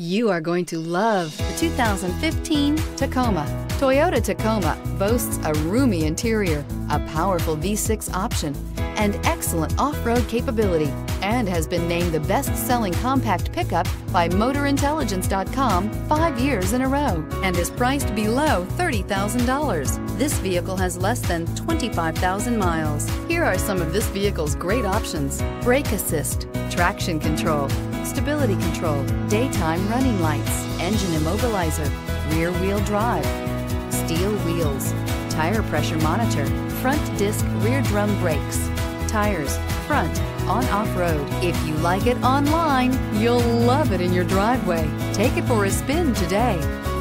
You are going to love the 2015 Tacoma. Toyota Tacoma boasts a roomy interior, a powerful V6 option, and excellent off-road capability, and has been named the best-selling compact pickup by MotorIntelligence.com 5 years in a row, and is priced below $30,000. This vehicle has less than 25,000 miles. Here are some of this vehicle's great options: brake assist, traction control, stability control, daytime running lights, engine immobilizer, rear-wheel drive, steel wheels, tire pressure monitor, front disc rear drum brakes, tires, front, on off-road. If you like it online, you'll love it in your driveway. Take it for a spin today.